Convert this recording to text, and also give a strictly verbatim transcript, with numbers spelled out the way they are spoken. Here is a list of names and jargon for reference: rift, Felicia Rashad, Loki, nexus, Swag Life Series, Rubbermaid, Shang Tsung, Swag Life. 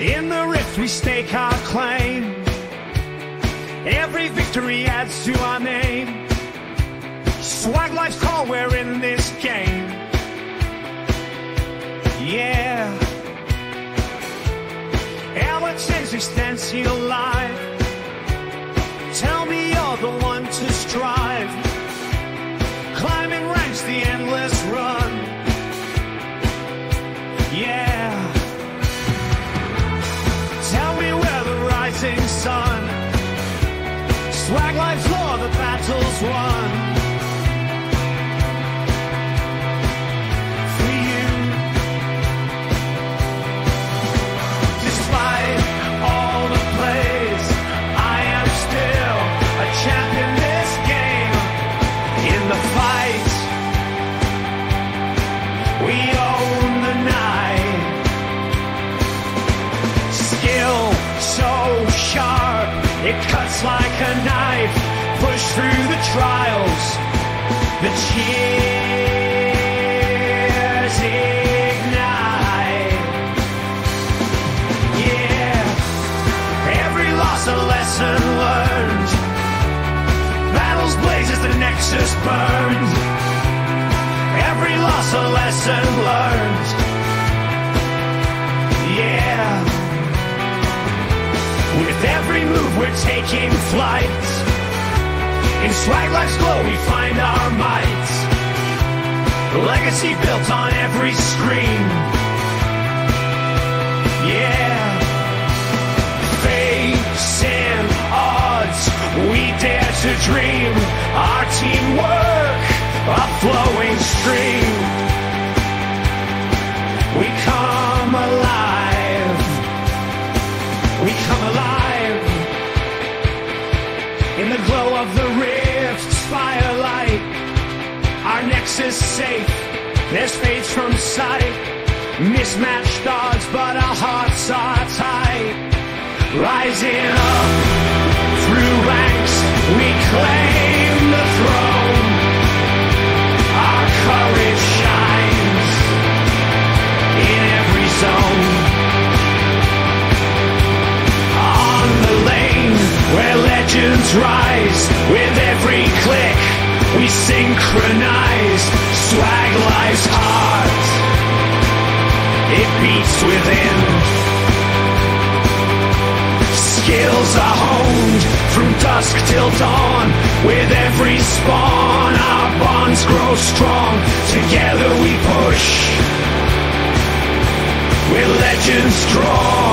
In the rift we stake our claim. Every victory adds to our name. Swag Life's call, we're in this game. Yeah. Our existential life. Tell me you're the one to strive. Climbing ranks, the endless run. Yeah. Sun. Swag Life's law, the battle's won. For you. Despite all the plays, I am still a champ in this game. In the fight, we own the night. Skill so sharp, it cuts like a knife. Push through the trials, the cheers ignite. Yeah, every loss a lesson learned. Battles blaze as the nexus burns. Every loss a lesson learned. Yeah. With every move we're taking flight. In Swag Life's glow we find our might. Legacy built on every screen. Yeah. Facing odds, we dare to dream. Our teamwork, a flowing stream. We come alive. We come alive in the glow of the rift's firelight. Our nexus safe, there's fades from sight. Mismatched odds, but our hearts are tight. Rising up through ranks, we claim the throne. Our courage shines in every zone. Where legends rise, with every click we synchronize. Swag Life's heart, it beats within. Skills are honed from dusk till dawn. With every spawn our bonds grow strong. Together we push, we're legends drawn.